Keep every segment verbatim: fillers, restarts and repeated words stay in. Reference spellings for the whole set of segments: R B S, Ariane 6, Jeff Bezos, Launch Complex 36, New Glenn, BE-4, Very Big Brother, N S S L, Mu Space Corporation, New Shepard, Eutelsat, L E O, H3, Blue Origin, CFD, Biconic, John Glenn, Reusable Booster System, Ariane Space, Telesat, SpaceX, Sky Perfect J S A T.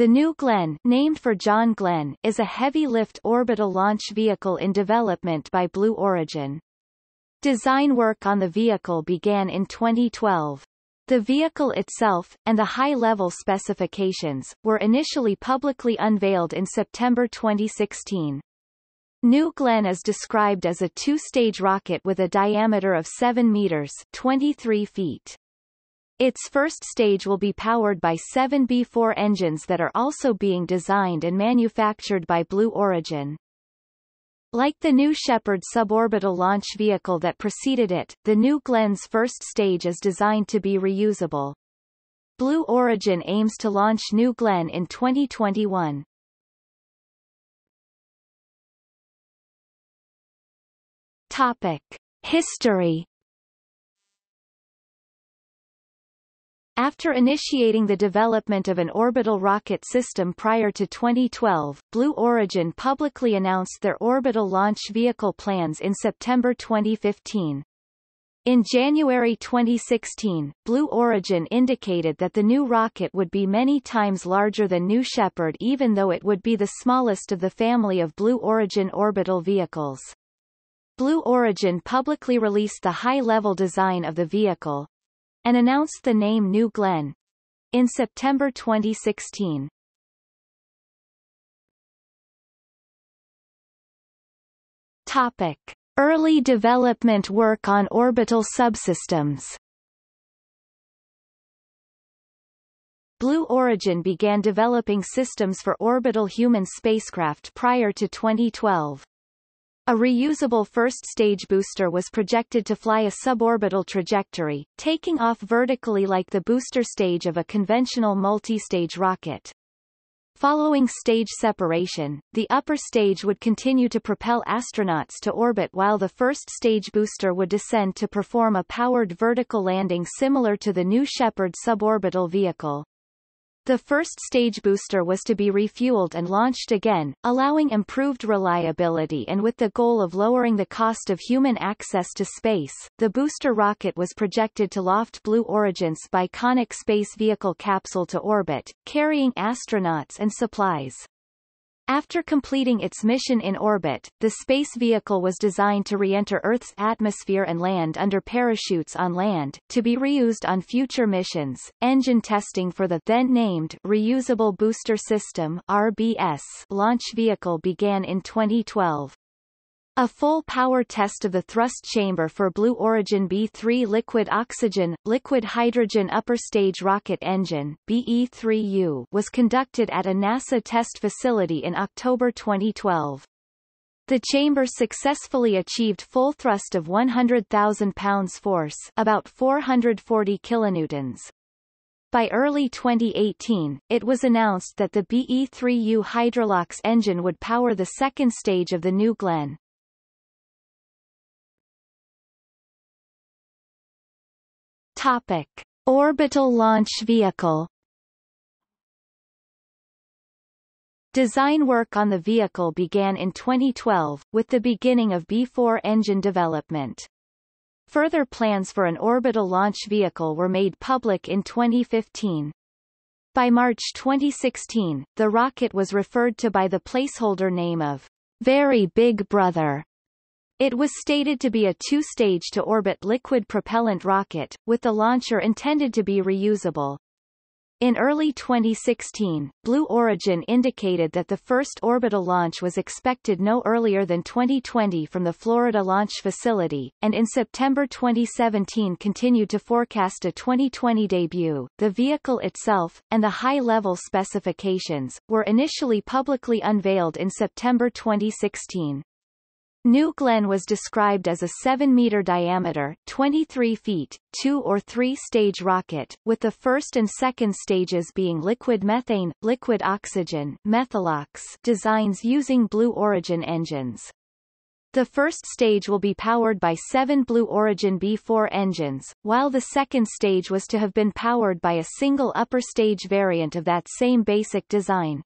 The New Glenn, named for John Glenn, is a heavy-lift orbital launch vehicle in development by Blue Origin. Design work on the vehicle began in twenty twelve. The vehicle itself, and the high-level specifications, were initially publicly unveiled in September twenty sixteen. New Glenn is described as a two-stage rocket with a diameter of seven meters (twenty-three feet). Its first stage will be powered by seven B E four engines that are also being designed and manufactured by Blue Origin. Like the New Shepard suborbital launch vehicle that preceded it, the New Glenn's first stage is designed to be reusable. Blue Origin aims to launch New Glenn in twenty twenty-one. Topic: History. After initiating the development of an orbital rocket system prior to twenty twelve, Blue Origin publicly announced their orbital launch vehicle plans in September twenty fifteen. In January twenty sixteen, Blue Origin indicated that the new rocket would be many times larger than New Shepard, even though it would be the smallest of the family of Blue Origin orbital vehicles. Blue Origin publicly released the high-level design of the vehicle, and announced the name New Glenn in September twenty sixteen. Topic: Early development work on orbital subsystems. Blue Origin began developing systems for orbital human spacecraft prior to twenty twelve. A reusable first-stage booster was projected to fly a suborbital trajectory, taking off vertically like the booster stage of a conventional multi-stage rocket. Following stage separation, the upper stage would continue to propel astronauts to orbit while the first-stage booster would descend to perform a powered vertical landing similar to the New Shepard suborbital vehicle. The first-stage booster was to be refueled and launched again, allowing improved reliability and with the goal of lowering the cost of human access to space. The booster rocket was projected to loft Blue Origin's Biconic Space Vehicle capsule to orbit, carrying astronauts and supplies. After completing its mission in orbit, the space vehicle was designed to re-enter Earth's atmosphere and land under parachutes on land, to be reused on future missions. Engine testing for the then-named Reusable Booster System (R B S) launch vehicle began in twenty twelve. A full power test of the thrust chamber for Blue Origin B E three liquid oxygen, liquid hydrogen upper stage rocket engine B E three U was conducted at a NASA test facility in October twenty twelve. The chamber successfully achieved full thrust of one hundred thousand pounds force, about four hundred forty kilonewtons. By early twenty eighteen, it was announced that the B E three U hydrolox engine would power the second stage of the New Glenn. Topic: Orbital launch vehicle. Design work on the vehicle began in twenty twelve, with the beginning of B E four engine development. Further plans for an orbital launch vehicle were made public in twenty fifteen. By March twenty sixteen, the rocket was referred to by the placeholder name of Very Big Brother. It was stated to be a two-stage to orbit liquid propellant rocket, with the launcher intended to be reusable. In early twenty sixteen, Blue Origin indicated that the first orbital launch was expected no earlier than twenty twenty from the Florida Launch Facility, and in September twenty seventeen continued to forecast a twenty twenty debut. The vehicle itself, and the high-level specifications, were initially publicly unveiled in September twenty sixteen. New Glenn was described as a seven meter diameter, twenty-three feet, two or three-stage rocket, with the first and second stages being liquid methane, liquid oxygen, methalox designs using Blue Origin engines. The first stage will be powered by seven Blue Origin B E four engines, while the second stage was to have been powered by a single upper stage variant of that same basic design.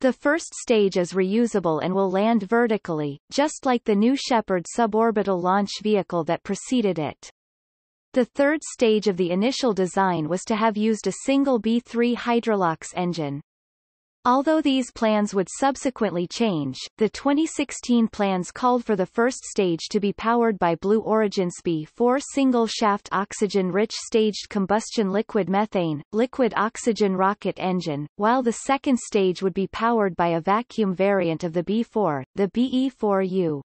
The first stage is reusable and will land vertically, just like the New Shepard suborbital launch vehicle that preceded it. The third stage of the initial design was to have used a single B E three hydrolox engine. Although these plans would subsequently change, the twenty sixteen plans called for the first stage to be powered by Blue Origin's B E four single-shaft oxygen-rich staged combustion liquid methane, liquid oxygen rocket engine, while the second stage would be powered by a vacuum variant of the B E four, the B E four U.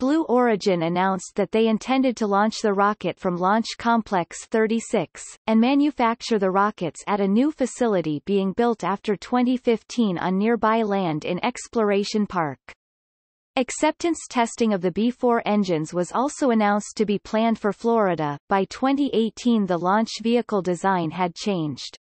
Blue Origin announced that they intended to launch the rocket from Launch Complex thirty-six, and manufacture the rockets at a new facility being built after twenty fifteen on nearby land in Exploration Park. Acceptance testing of the B E four engines was also announced to be planned for Florida. By twenty eighteen, the launch vehicle design had changed.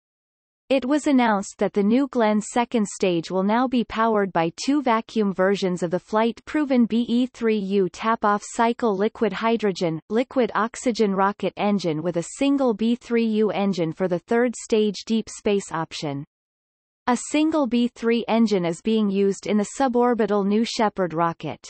It was announced that the New Glenn second stage will now be powered by two vacuum versions of the flight-proven B E three U tap-off cycle liquid hydrogen, liquid oxygen rocket engine with a single B E three U engine for the third stage deep space option. A single B E three engine is being used in the suborbital New Shepard rocket.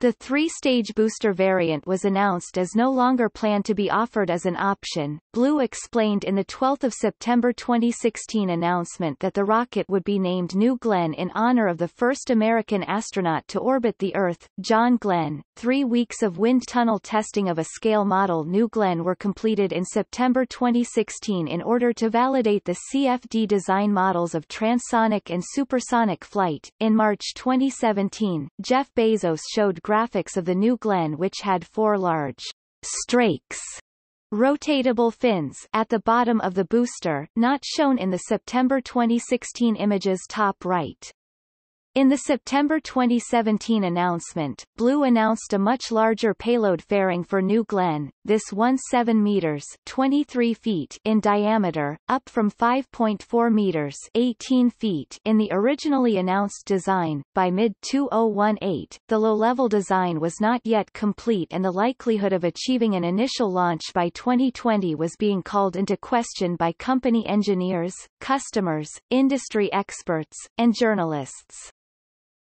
The three-stage booster variant was announced as no longer planned to be offered as an option. Blue explained in the twelfth of September twenty sixteen announcement that the rocket would be named New Glenn in honor of the first American astronaut to orbit the Earth, John Glenn. Three weeks of wind tunnel testing of a scale model New Glenn were completed in September twenty sixteen in order to validate the C F D design models of transonic and supersonic flight. In March twenty seventeen, Jeff Bezos showed graphics of the New Glenn, which had four large strakes, rotatable fins, at the bottom of the booster, not shown in the September twenty sixteen images top right. In the September twenty seventeen announcement, Blue announced a much larger payload fairing for New Glenn, this seventeen meters twenty-three feet in diameter, up from five point four meters eighteen feet in the originally announced design. By mid twenty eighteen, the low-level design was not yet complete and the likelihood of achieving an initial launch by twenty twenty was being called into question by company engineers, customers, industry experts, and journalists.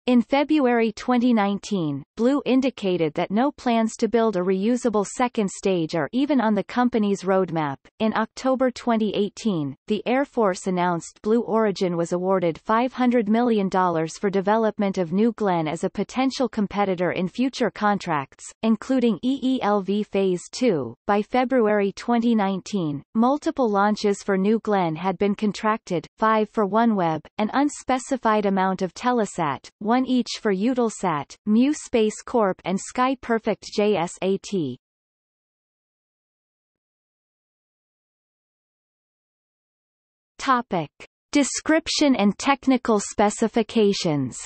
In February twenty nineteen, Blue indicated that no plans to build a reusable second stage are even on the company's roadmap. In October twenty eighteen, the Air Force announced Blue Origin was awarded five hundred million dollars for development of New Glenn as a potential competitor in future contracts, including E E L V Phase two. By February twenty nineteen, multiple launches for New Glenn had been contracted, five for OneWeb, an unspecified amount of Telesat, one each for Eutelsat, Mu Space Corporation and Sky Perfect J S A T. Topic. Description and technical specifications.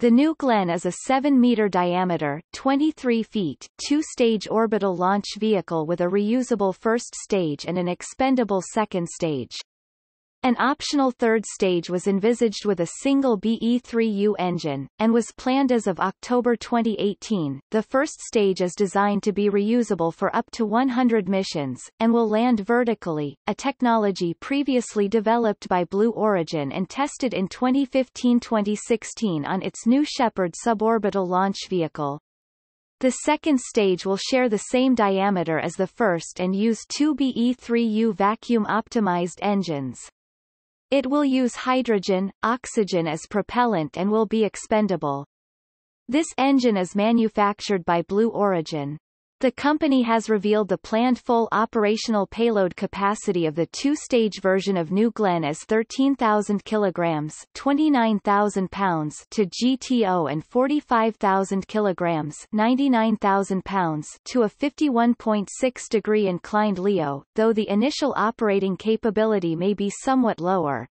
The New Glenn is a seven meter diameter, twenty-three feet, two-stage orbital launch vehicle with a reusable first stage and an expendable second stage. An optional third stage was envisaged with a single B E three U engine, and was planned as of October twenty eighteen. The first stage is designed to be reusable for up to one hundred missions, and will land vertically, a technology previously developed by Blue Origin and tested in twenty fifteen twenty sixteen on its New Shepard suborbital launch vehicle. The second stage will share the same diameter as the first and use two B E three U vacuum-optimized engines. It will use hydrogen, oxygen as propellant and will be expendable. This engine is manufactured by Blue Origin. The company has revealed the planned full operational payload capacity of the two-stage version of New Glenn as thirteen thousand kilograms twenty-nine thousand pounds to G T O and forty-five thousand kilograms ninety-nine thousand pounds to a fifty-one point six degree inclined L E O, though the initial operating capability may be somewhat lower.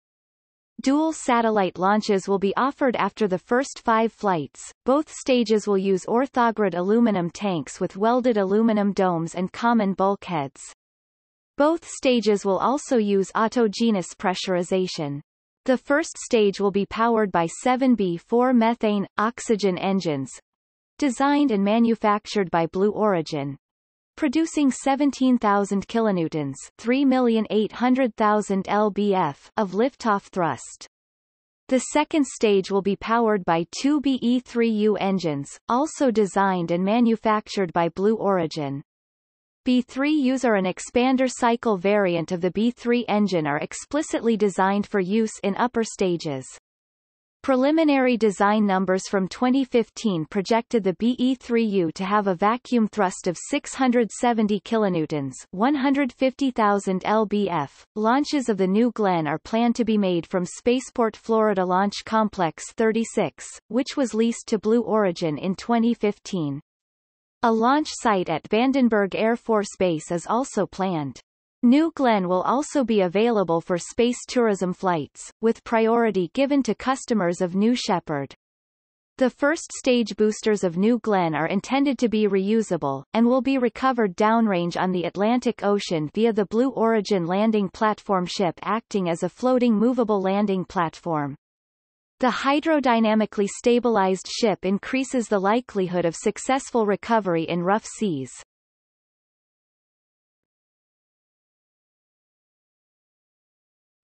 Dual satellite launches will be offered after the first five flights. Both stages will use orthogrid aluminum tanks with welded aluminum domes and common bulkheads. Both stages will also use autogenous pressurization. The first stage will be powered by seven B E four methane oxygen engines, designed and manufactured by Blue Origin, producing seventeen thousand kilonewtons three million eight hundred thousand pounds of liftoff thrust. The second stage will be powered by two B E three U engines, also designed and manufactured by Blue Origin. B E three U's are an expander cycle variant of the B E three engine are explicitly designed for use in upper stages. Preliminary design numbers from twenty fifteen projected the B E three U to have a vacuum thrust of six hundred seventy kilonewtons, one hundred fifty thousand pounds. Launches of the New Glenn are planned to be made from Spaceport Florida Launch Complex thirty-six, which was leased to Blue Origin in twenty fifteen. A launch site at Vandenberg Air Force Base is also planned. New Glenn will also be available for space tourism flights, with priority given to customers of New Shepard. The first stage boosters of New Glenn are intended to be reusable, and will be recovered downrange on the Atlantic Ocean via the Blue Origin landing platform ship acting as a floating movable landing platform. The hydrodynamically stabilized ship increases the likelihood of successful recovery in rough seas.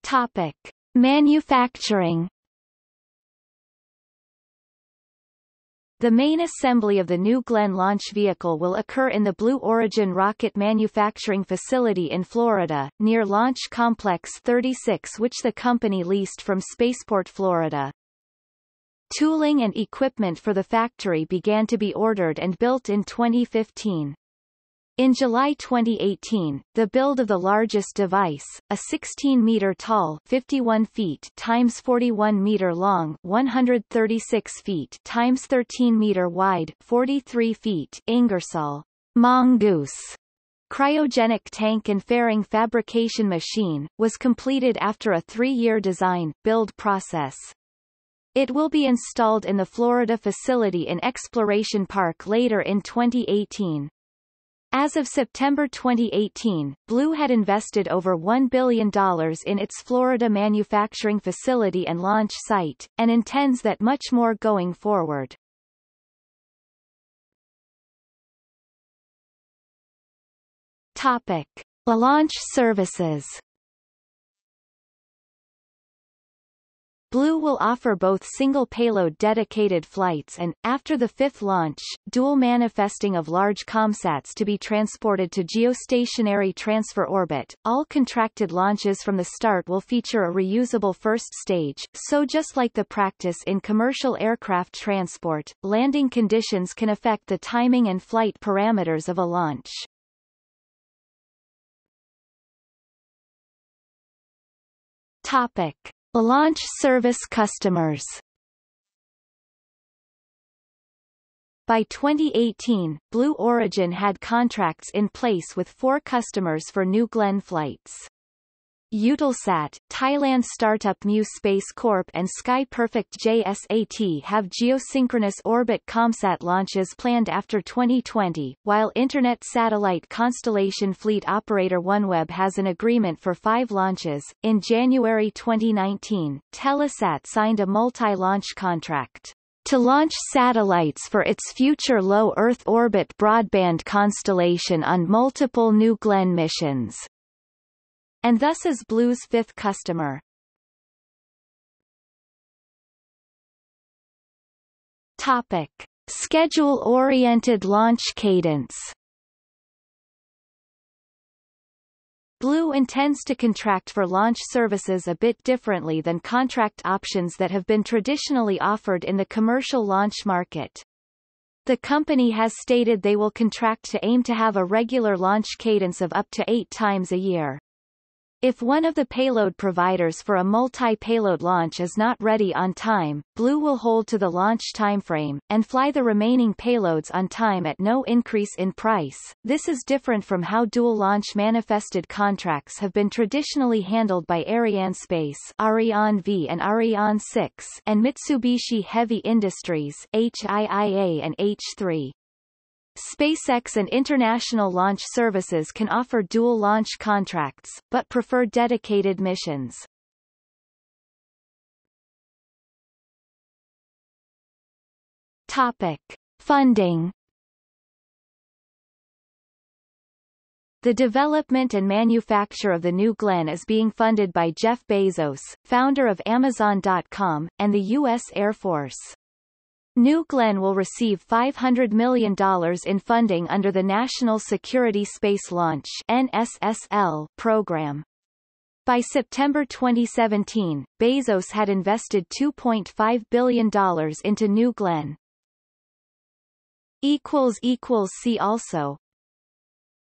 Topic: Manufacturing. The main assembly of the New Glenn launch vehicle will occur in the Blue Origin rocket manufacturing facility in Florida, near Launch Complex thirty-six, which the company leased from Spaceport Florida. Tooling and equipment for the factory began to be ordered and built in twenty fifteen. In July twenty eighteen, the build of the largest device, a sixteen meter tall (fifty-one feet times forty-one meter long, one hundred thirty-six feet times thirteen meter wide, forty-three feet) Ingersoll Mongoose cryogenic tank and fairing fabrication machine, was completed after a three-year design-build process. It will be installed in the Florida facility in Exploration Park later in twenty eighteen. As of September twenty eighteen, Blue had invested over one billion dollars in its Florida manufacturing facility and launch site, and intends that much more going forward. Topic: Launch services. Blue will offer both single-payload dedicated flights and, after the fifth launch, dual manifesting of large COMSATs to be transported to geostationary transfer orbit. All contracted launches from the start will feature a reusable first stage, so just like the practice in commercial aircraft transport, landing conditions can affect the timing and flight parameters of a launch. Topic: Launch service customers. By twenty eighteen, Blue Origin had contracts in place with four customers for New Glenn flights: Eutelsat, Thailand startup Mu Space Corporation and Sky Perfect J S A T have geosynchronous orbit COMSAT launches planned after twenty twenty, while Internet satellite constellation fleet operator OneWeb has an agreement for five launches. In January twenty nineteen, Telesat signed a multi-launch contract to launch satellites for its future low Earth orbit broadband constellation on multiple New Glenn missions, and thus is Blue's fifth customer. Topic: Schedule-oriented launch cadence. Blue intends to contract for launch services a bit differently than contract options that have been traditionally offered in the commercial launch market. The company has stated they will contract to aim to have a regular launch cadence of up to eight times a year. If one of the payload providers for a multi-payload launch is not ready on time, Blue will hold to the launch timeframe, and fly the remaining payloads on time at no increase in price. This is different from how dual-launch manifested contracts have been traditionally handled by Ariane Space, Ariane V and Ariane six, and Mitsubishi Heavy Industries, H I I A and H three. SpaceX and international launch services can offer dual launch contracts, but prefer dedicated missions. Topic: Funding. The development and manufacture of the New Glenn is being funded by Jeff Bezos, founder of Amazon dot com, and the U S Air Force. New Glenn will receive five hundred million dollars in funding under the National Security Space Launch (N S S L) program. By September twenty seventeen, Bezos had invested two point five billion dollars into New Glenn. See also